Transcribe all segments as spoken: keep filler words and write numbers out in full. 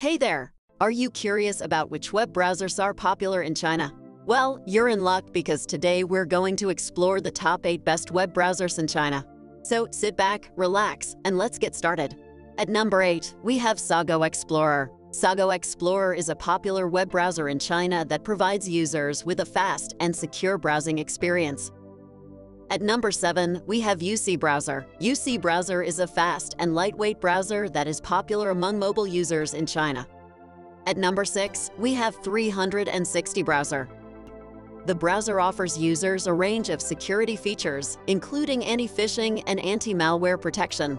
Hey there! Are you curious about which web browsers are popular in China? Well, you're in luck because today we're going to explore the top eight best web browsers in China. So sit back, relax, and let's get started. At number eight, we have Sogou Explorer. Sogou Explorer is a popular web browser in China that provides users with a fast and secure browsing experience. At number seven, we have U C Browser. U C Browser is a fast and lightweight browser that is popular among mobile users in China. At number six, we have three sixty Browser. The browser offers users a range of security features, including anti-phishing and anti-malware protection.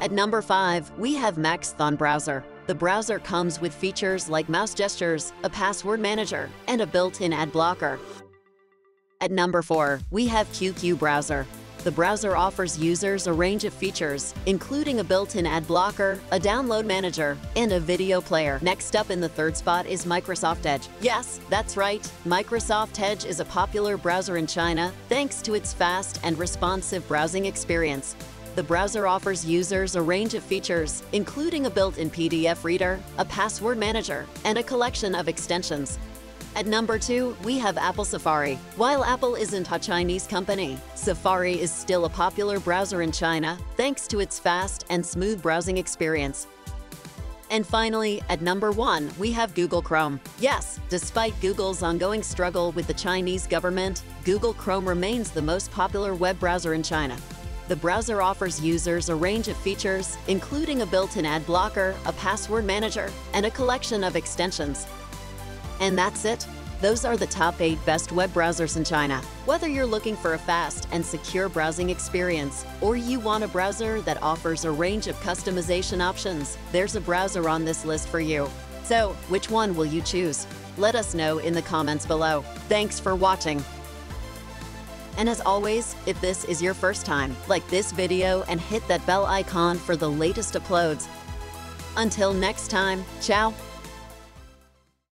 At number five, we have Maxthon Browser. The browser comes with features like mouse gestures, a password manager, and a built-in ad blocker. At number four, we have Q Q Browser. The browser offers users a range of features, including a built-in ad blocker, a download manager, and a video player. Next up in the third spot is Microsoft Edge. Yes, that's right. Microsoft Edge is a popular browser in China thanks to its fast and responsive browsing experience. The browser offers users a range of features, including a built-in P D F reader, a password manager, and a collection of extensions. At number two, we have Apple Safari. While Apple isn't a Chinese company, Safari is still a popular browser in China thanks to its fast and smooth browsing experience. And finally, at number one, we have Google Chrome. Yes, despite Google's ongoing struggle with the Chinese government, Google Chrome remains the most popular web browser in China. The browser offers users a range of features, including a built-in ad blocker, a password manager, and a collection of extensions. And that's it. Those are the top eight best web browsers in China. Whether you're looking for a fast and secure browsing experience, or you want a browser that offers a range of customization options, there's a browser on this list for you. So, which one will you choose? Let us know in the comments below. Thanks for watching. And as always, if this is your first time, like this video and hit that bell icon for the latest uploads. Until next time, ciao.